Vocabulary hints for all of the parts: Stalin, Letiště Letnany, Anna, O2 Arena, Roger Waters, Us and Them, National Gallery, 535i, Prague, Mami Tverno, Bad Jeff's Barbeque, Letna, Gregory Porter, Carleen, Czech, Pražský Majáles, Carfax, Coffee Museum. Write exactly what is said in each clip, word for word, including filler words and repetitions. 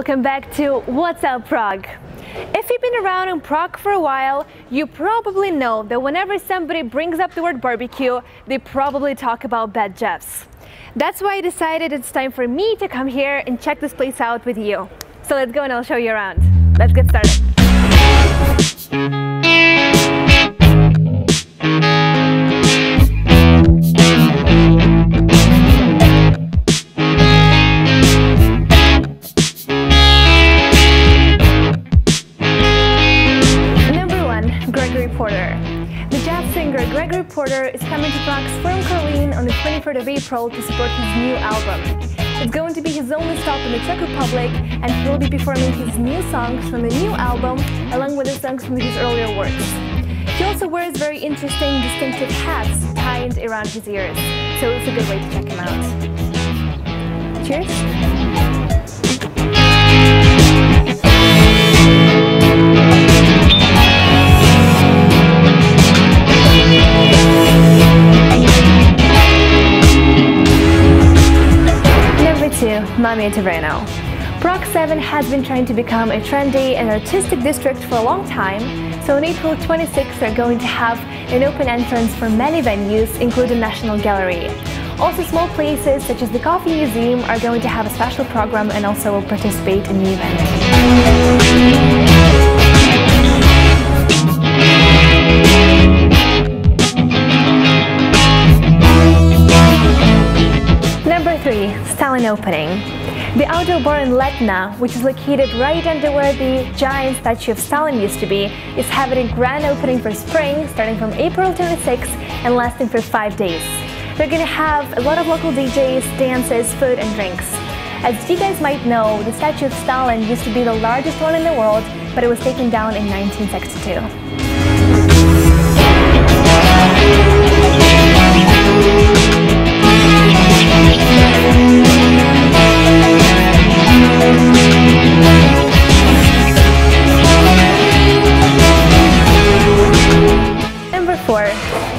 welcome back to What's Up Prague. If you've been around in Prague for a while, you probably know that whenever somebody brings up the word barbecue, they probably talk about Bad Jeff's. That's why I decided it's time for me to come here and check this place out with you. So let's go and I'll show you around. Let's get started. Gregory Porter is coming to Prague from Carleen on the twenty-third of April to support his new album. It's going to be his only stop in the Czech Republic, and he will be performing his new songs from the new album along with the songs from his earlier works. He also wears very interesting, distinctive hats tied around his ears, so it's a good way to check him out. Cheers! Mami Tverno. Prague seven has been trying to become a trendy and artistic district for a long time, so on April twenty-sixth they're going to have an open entrance for many venues, including National Gallery. Also small places such as the Coffee Museum are going to have a special program and also will participate in the event. Stalin opening. The outdoor bar in Letna, which is located right under where the giant statue of Stalin used to be, is having a grand opening for spring starting from April twenty-sixth and lasting for five days. They're going to have a lot of local D Js, dances, food and drinks. As you guys might know, the statue of Stalin used to be the largest one in the world, but it was taken down in nineteen sixty-two.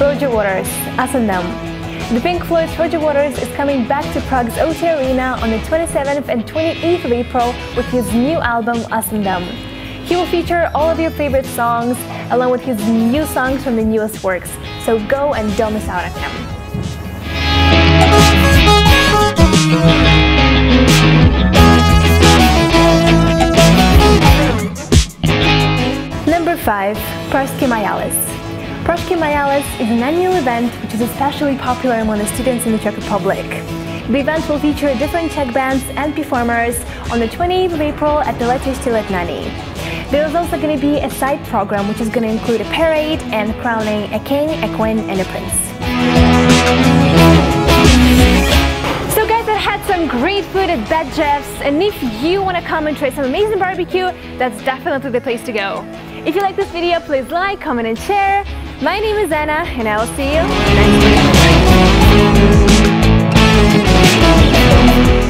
Roger Waters, Us and Them. The Pink Floyd's Roger Waters is coming back to Prague's O two Arena on the twenty-seventh and twenty-eighth of April with his new album Us and Them. He will feature all of your favorite songs along with his new songs from the newest works, so go and don't miss out on him. Number five. Pražský Majáles. Pražský Majáles is an annual event which is especially popular among the students in the Czech Republic. The event will feature different Czech bands and performers on the twenty-eighth of April at the Letiště Letnany. There is also going to be a side program which is going to include a parade and crowning a king, a queen and a prince. So guys, I had some great food at Bad Jeff's, and if you want to come and try some amazing barbecue, that's definitely the place to go. If you like this video, please like, comment and share. My name is Anna, and I will see you next week.